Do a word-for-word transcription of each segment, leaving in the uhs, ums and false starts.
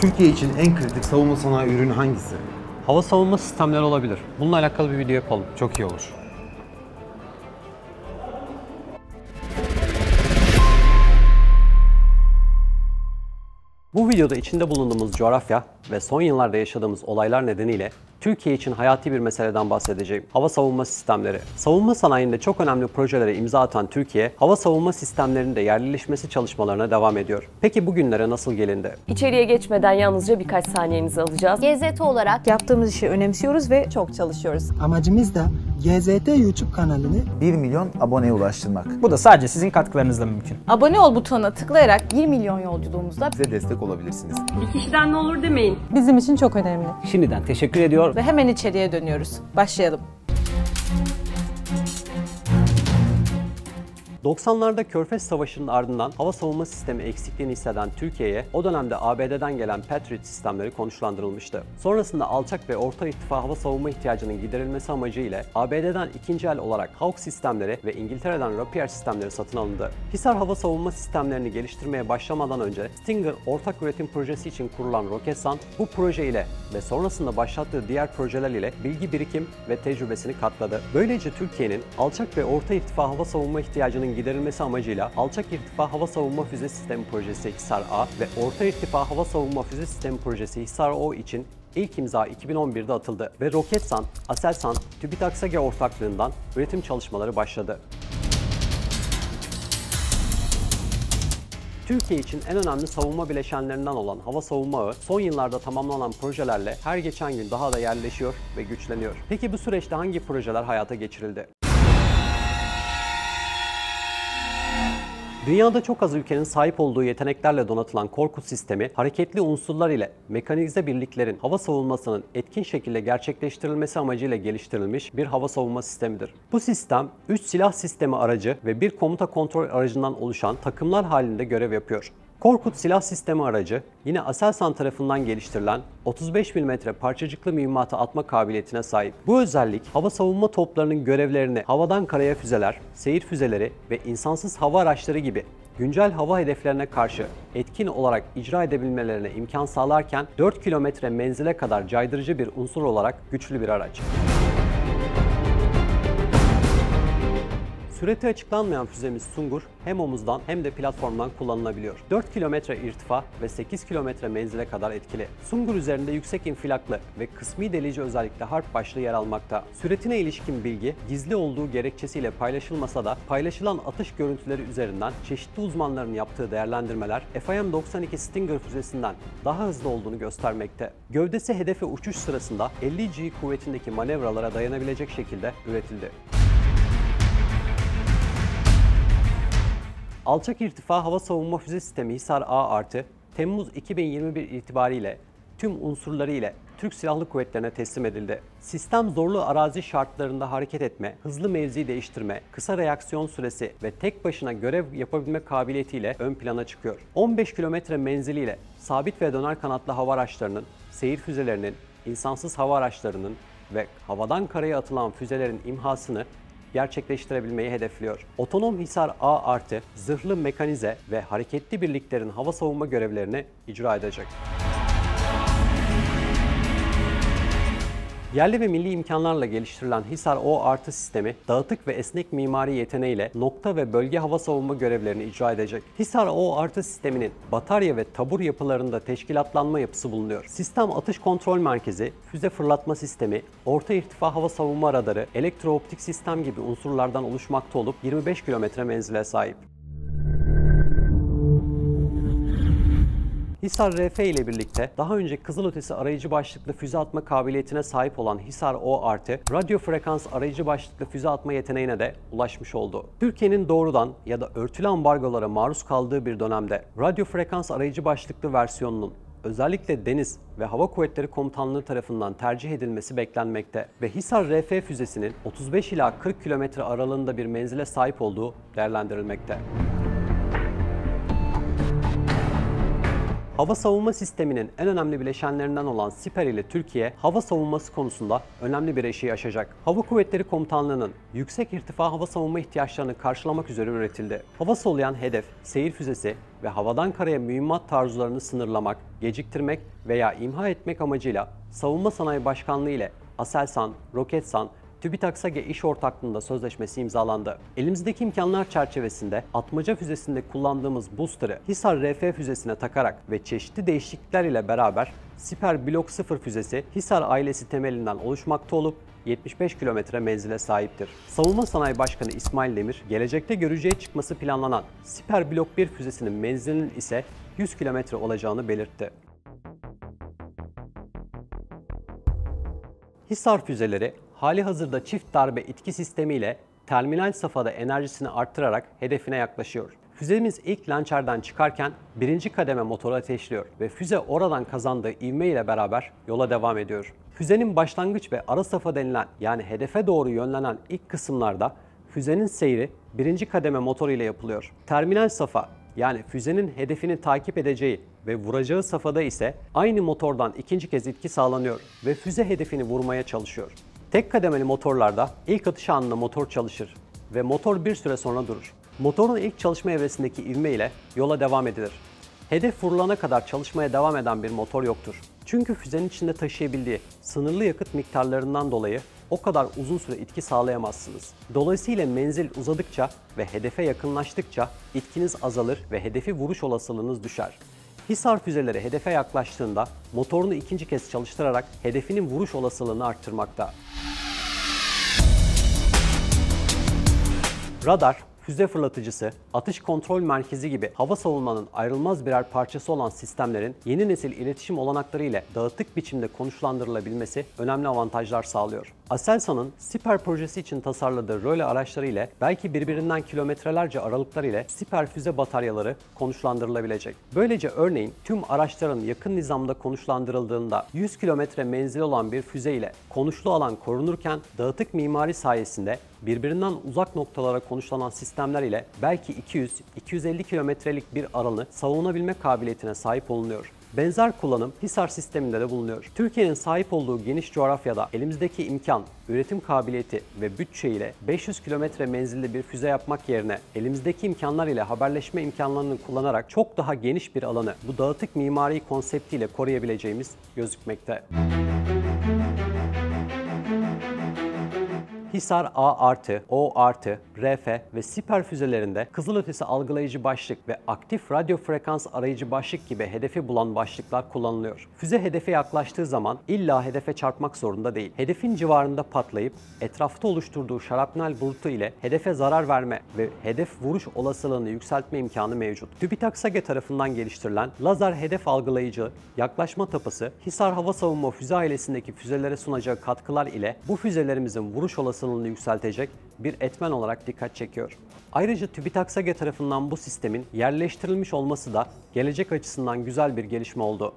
Türkiye için en kritik savunma sanayi ürünü hangisi? Hava savunma sistemleri olabilir. Bununla alakalı bir video yapalım. Çok iyi olur. Bu videoda içinde bulunduğumuz coğrafya ve son yıllarda yaşadığımız olaylar nedeniyle Türkiye için hayati bir meseleden bahsedeceğim. Hava savunma sistemleri. Savunma sanayinde çok önemli projelere imza atan Türkiye, hava savunma sistemlerinin de yerleşmesi çalışmalarına devam ediyor. Peki bugünlere nasıl gelindi? İçeriye geçmeden yalnızca birkaç saniyenizi alacağız. G Z T olarak yaptığımız işi önemsiyoruz ve çok çalışıyoruz. Amacımız da G Z T YouTube kanalını bir milyon aboneye ulaştırmak. Bu da sadece sizin katkılarınızla mümkün. Abone ol butonuna tıklayarak bir milyon yolculuğumuzda bize destek olabilirsiniz. Bir kişiden ne olur demeyin. Bizim için çok önemli. Şimdiden teşekkür ediyor ve hemen içeriye dönüyoruz. Başlayalım. doksanlarda Körfez Savaşı'nın ardından hava savunma sistemi eksikliğini hisseden Türkiye'ye o dönemde A B D'den gelen Patriot sistemleri konuşlandırılmıştı. Sonrasında alçak ve orta irtifa hava savunma ihtiyacının giderilmesi amacıyla A B D'den ikinci el olarak Hawk sistemleri ve İngiltere'den Rapier sistemleri satın alındı. Hisar hava savunma sistemlerini geliştirmeye başlamadan önce Stinger ortak üretim projesi için kurulan Roketsan bu proje ile ve sonrasında başlattığı diğer projeler ile bilgi birikim ve tecrübesini katladı. Böylece Türkiye'nin alçak ve orta irtifa hava savunma ihtiyacının giderilmesi amacıyla alçak irtifa hava savunma füze sistemi projesi HİSAR-A ve orta irtifa hava savunma füze sistemi projesi HİSAR-O için ilk imza iki bin on birde atıldı ve Roketsan, ASELSAN, TÜBİTAK SAGE ortaklığından üretim çalışmaları başladı. Türkiye için en önemli savunma bileşenlerinden olan hava savunma ağı son yıllarda tamamlanan projelerle her geçen gün daha da yerleşiyor ve güçleniyor. Peki bu süreçte hangi projeler hayata geçirildi? Dünyada çok az ülkenin sahip olduğu yeteneklerle donatılan Korkut sistemi, hareketli unsurlar ile mekanize birliklerin hava savunmasının etkin şekilde gerçekleştirilmesi amacıyla geliştirilmiş bir hava savunma sistemidir. Bu sistem, üç silah sistemi aracı ve bir komuta kontrol aracından oluşan takımlar halinde görev yapıyor. Korkut silah sistemi aracı, yine ASELSAN tarafından geliştirilen otuz beş milimetre parçacıklı mühimmatı atma kabiliyetine sahip. Bu özellik, hava savunma toplarının görevlerini havadan karaya füzeler, seyir füzeleri ve insansız hava araçları gibi güncel hava hedeflerine karşı etkin olarak icra edebilmelerine imkan sağlarken dört kilometre menzile kadar caydırıcı bir unsur olarak güçlü bir araç. Süreti açıklanmayan füzemiz Sungur hem omuzdan hem de platformdan kullanılabiliyor. dört kilometre irtifa ve sekiz kilometre menzile kadar etkili. Sungur üzerinde yüksek infilaklı ve kısmi delici özellikle harp başlığı yer almakta. Süretine ilişkin bilgi gizli olduğu gerekçesiyle paylaşılmasa da paylaşılan atış görüntüleri üzerinden çeşitli uzmanların yaptığı değerlendirmeler F I M doksan iki Stinger füzesinden daha hızlı olduğunu göstermekte. Gövdesi hedefe uçuş sırasında elli G kuvvetindeki manevralara dayanabilecek şekilde üretildi. Alçak irtifa hava savunma füze sistemi HİSAR-A artı Temmuz iki bin yirmi bir itibariyle tüm unsurları ile Türk Silahlı Kuvvetlerine teslim edildi. Sistem zorlu arazi şartlarında hareket etme, hızlı mevzi değiştirme, kısa reaksiyon süresi ve tek başına görev yapabilme kabiliyetiyle ön plana çıkıyor. on beş kilometre menziliyle sabit ve döner kanatlı hava araçlarının, seyir füzelerinin, insansız hava araçlarının ve havadan karaya atılan füzelerin imhasını gerçekleştirebilmeyi hedefliyor. Otonom HİSAR-A artı zırhlı mekanize ve hareketli birliklerin hava savunma görevlerini icra edecek. Yerli ve milli imkanlarla geliştirilen HİSAR-O artı sistemi, dağıtık ve esnek mimari yeteneğiyle nokta ve bölge hava savunma görevlerini icra edecek. HİSAR-O artı sisteminin batarya ve tabur yapılarında teşkilatlanma yapısı bulunuyor. Sistem atış kontrol merkezi, füze fırlatma sistemi, orta irtifa hava savunma radarı, elektrooptik sistem gibi unsurlardan oluşmakta olup yirmi beş kilometre menzile sahip. Hisar R F ile birlikte daha önce kızılötesi arayıcı başlıklı füze atma kabiliyetine sahip olan HİSAR-O artı, radyo frekans arayıcı başlıklı füze atma yeteneğine de ulaşmış oldu. Türkiye'nin doğrudan ya da örtülü ambargolara maruz kaldığı bir dönemde radyo frekans arayıcı başlıklı versiyonunun özellikle Deniz ve Hava Kuvvetleri Komutanlığı tarafından tercih edilmesi beklenmekte ve Hisar R F füzesinin otuz beş ila kırk kilometre aralığında bir menzile sahip olduğu değerlendirilmekte. Hava savunma sisteminin en önemli bileşenlerinden olan SİPER ile Türkiye, hava savunması konusunda önemli bir eşiği aşacak. Hava Kuvvetleri Komutanlığı'nın yüksek irtifa hava savunma ihtiyaçlarını karşılamak üzere üretildi. Hava soluyan hedef, seyir füzesi ve havadan karaya mühimmat taarruzlarını sınırlamak, geciktirmek veya imha etmek amacıyla Savunma Sanayi Başkanlığı ile ASELSAN, Roketsan, TÜBİTAK SAGE iş ortaklığında sözleşmesi imzalandı. Elimizdeki imkanlar çerçevesinde Atmaca füzesinde kullandığımız booster'ı Hisar R F füzesine takarak ve çeşitli değişiklikler ile beraber SİPER Blok sıfır füzesi Hisar ailesi temelinden oluşmakta olup yetmiş beş kilometre menzile sahiptir. Savunma Sanayi Başkanı İsmail Demir, gelecekte görücüye çıkması planlanan SİPER Blok bir füzesinin menzilinin ise yüz kilometre olacağını belirtti. Hisar füzeleri halihazırda çift darbe itki sistemiyle terminal safhada enerjisini artırarak hedefine yaklaşıyor. Füzemiz ilk lançerden çıkarken birinci kademe motoru ateşliyor ve füze oradan kazandığı ivme ile beraber yola devam ediyor. Füzenin başlangıç ve ara safa denilen, yani hedefe doğru yönlenen ilk kısımlarda füzenin seyri birinci kademe motoru ile yapılıyor. Terminal safa, yani füzenin hedefini takip edeceği ve vuracağı safhada ise aynı motordan ikinci kez itki sağlanıyor ve füze hedefini vurmaya çalışıyor. Tek kademeli motorlarda ilk atış anında motor çalışır ve motor bir süre sonra durur. Motorun ilk çalışma evresindeki ivme ile yola devam edilir. Hedef vurulana kadar çalışmaya devam eden bir motor yoktur. Çünkü füzenin içinde taşıyabildiği sınırlı yakıt miktarlarından dolayı o kadar uzun süre itki sağlayamazsınız. Dolayısıyla menzil uzadıkça ve hedefe yakınlaştıkça itkiniz azalır ve hedefi vuruş olasılığınız düşer. Hisar füzeleri hedefe yaklaştığında motorunu ikinci kez çalıştırarak hedefinin vuruş olasılığını arttırmakta. Radar, füze fırlatıcısı, atış kontrol merkezi gibi hava savunmanın ayrılmaz birer parçası olan sistemlerin yeni nesil iletişim olanakları ile dağıtık biçimde konuşlandırılabilmesi önemli avantajlar sağlıyor. Aselsan'ın SİPER projesi için tasarladığı röle araçları ile belki birbirinden kilometrelerce aralıklar ile SİPER füze bataryaları konuşlandırılabilecek. Böylece örneğin tüm araçların yakın nizamda konuşlandırıldığında yüz kilometre menzil olan bir füze ile konuşlu alan korunurken, dağıtık mimari sayesinde birbirinden uzak noktalara konuşlanan sistemler ile belki iki yüz iki yüz elli kilometrelik bir alanı savunabilme kabiliyetine sahip olunuyor. Benzer kullanım Hisar sisteminde de bulunuyor. Türkiye'nin sahip olduğu geniş coğrafyada elimizdeki imkan, üretim kabiliyeti ve bütçe ile beş yüz kilometre menzilli bir füze yapmak yerine elimizdeki imkanlar ile haberleşme imkanlarını kullanarak çok daha geniş bir alanı bu dağıtık mimari konseptiyle koruyabileceğimiz gözükmekte. Hisar A+, O+, R F ve SİPER füzelerinde kızılötesi algılayıcı başlık ve aktif radyo frekans arayıcı başlık gibi hedefi bulan başlıklar kullanılıyor. Füze hedefe yaklaştığı zaman illa hedefe çarpmak zorunda değil. Hedefin civarında patlayıp etrafta oluşturduğu şarapnel bulutu ile hedefe zarar verme ve hedef vuruş olasılığını yükseltme imkanı mevcut. TÜBİTAK SAGE tarafından geliştirilen lazer hedef algılayıcı yaklaşma tapası, Hisar Hava Savunma füze ailesindeki füzelere sunacağı katkılar ile bu füzelerimizin vuruş olasılığını yükseltecek bir etmen olarak dikkat çekiyor. Ayrıca TÜBİTAK SAGE tarafından bu sistemin yerleştirilmiş olması da gelecek açısından güzel bir gelişme oldu.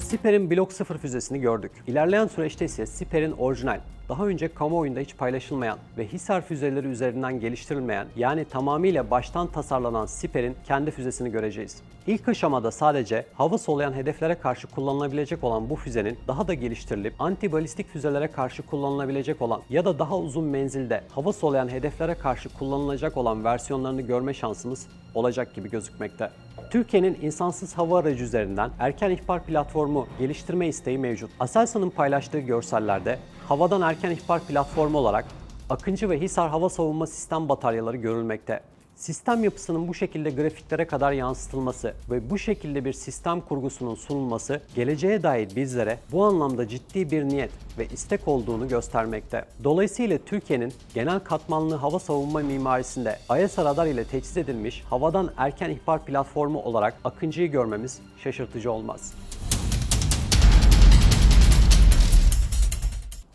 SİPER'in Blok sıfır füzesini gördük. İlerleyen süreçte ise SİPER'in orijinal, daha önce kamuoyunda hiç paylaşılmayan ve Hisar füzeleri üzerinden geliştirilmeyen, yani tamamıyla baştan tasarlanan SİPER'in kendi füzesini göreceğiz. İlk aşamada sadece hava soluyan hedeflere karşı kullanılabilecek olan bu füzenin daha da geliştirilip antibalistik füzelere karşı kullanılabilecek olan ya da daha uzun menzilde hava soluyan hedeflere karşı kullanılacak olan versiyonlarını görme şansımız olacak gibi gözükmekte. Türkiye'nin insansız hava aracı üzerinden erken ihbar platformu geliştirme isteği mevcut. Aselsan'ın paylaştığı görsellerde havadan erken ihbar platformu olarak Akıncı ve Hisar Hava Savunma Sistem bataryaları görülmekte. Sistem yapısının bu şekilde grafiklere kadar yansıtılması ve bu şekilde bir sistem kurgusunun sunulması, geleceğe dair bizlere bu anlamda ciddi bir niyet ve istek olduğunu göstermekte. Dolayısıyla Türkiye'nin genel katmanlı hava savunma mimarisinde AESA radar ile teçhiz edilmiş havadan erken ihbar platformu olarak Akıncı'yı görmemiz şaşırtıcı olmaz.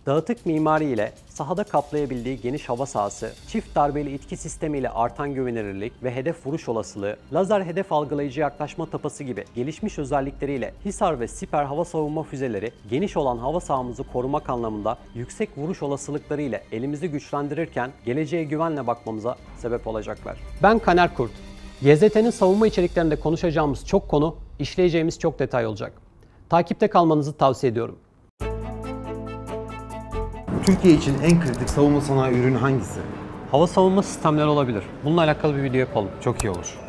Dağıtık mimari ile sahada kaplayabildiği geniş hava sahası, çift darbeli itki sistemiyle artan güvenilirlik ve hedef vuruş olasılığı, lazer hedef algılayıcı yaklaşma tapası gibi gelişmiş özellikleriyle Hisar ve SİPER hava savunma füzeleri geniş olan hava sahamızı korumak anlamında yüksek vuruş olasılıkları ile elimizi güçlendirirken geleceğe güvenle bakmamıza sebep olacaklar. Ben Kaner Kurt. G Z T'nin savunma içeriklerinde konuşacağımız çok konu, işleyeceğimiz çok detay olacak. Takipte kalmanızı tavsiye ediyorum. Türkiye için en kritik savunma sanayi ürünü hangisi? Hava savunma sistemleri olabilir. Bununla alakalı bir video yapalım. Çok iyi olur.